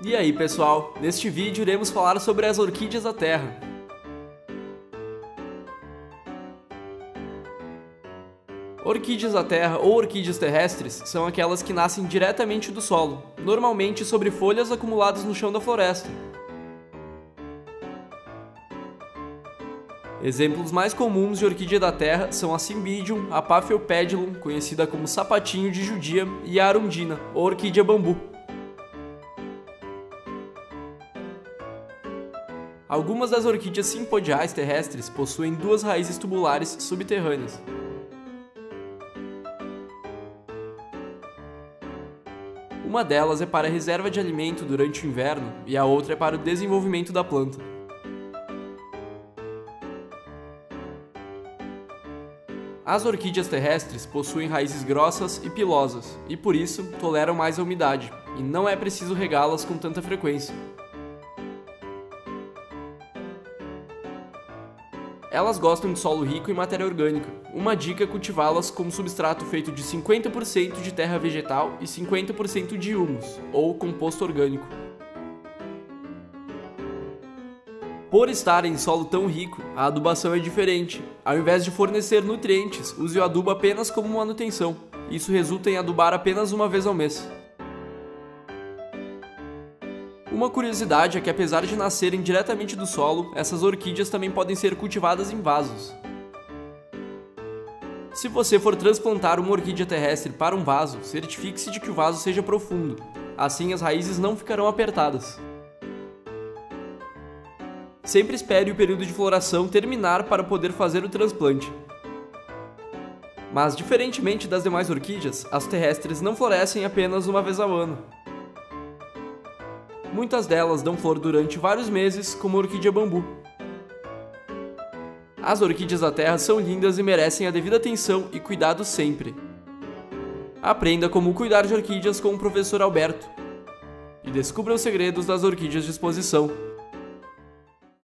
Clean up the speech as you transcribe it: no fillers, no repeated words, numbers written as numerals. E aí pessoal, neste vídeo iremos falar sobre as orquídeas da terra. Orquídeas da terra ou orquídeas terrestres são aquelas que nascem diretamente do solo, normalmente sobre folhas acumuladas no chão da floresta. Exemplos mais comuns de orquídea da terra são a Cymbidium, a Paphiopedilum, conhecida como sapatinho de judia, e a Arundina, ou orquídea bambu. Algumas das orquídeas simpodiais terrestres possuem duas raízes tubulares subterrâneas. Uma delas é para a reserva de alimento durante o inverno e a outra é para o desenvolvimento da planta. As orquídeas terrestres possuem raízes grossas e pilosas e, por isso, toleram mais a umidade, e não é preciso regá-las com tanta frequência. Elas gostam de solo rico em matéria orgânica. Uma dica é cultivá-las com substrato feito de 50% de terra vegetal e 50% de humus, ou composto orgânico. Por estar em solo tão rico, a adubação é diferente. Ao invés de fornecer nutrientes, use o adubo apenas como manutenção. Isso resulta em adubar apenas uma vez ao mês. Uma curiosidade é que, apesar de nascerem diretamente do solo, essas orquídeas também podem ser cultivadas em vasos. Se você for transplantar uma orquídea terrestre para um vaso, certifique-se de que o vaso seja profundo. Assim, as raízes não ficarão apertadas. Sempre espere o período de floração terminar para poder fazer o transplante. Mas, diferentemente das demais orquídeas, as terrestres não florescem apenas uma vez ao ano. Muitas delas dão flor durante vários meses, como a orquídea bambu. As orquídeas da terra são lindas e merecem a devida atenção e cuidado sempre. Aprenda como cuidar de orquídeas com o professor Alberto e descubra os segredos das orquídeas de exposição.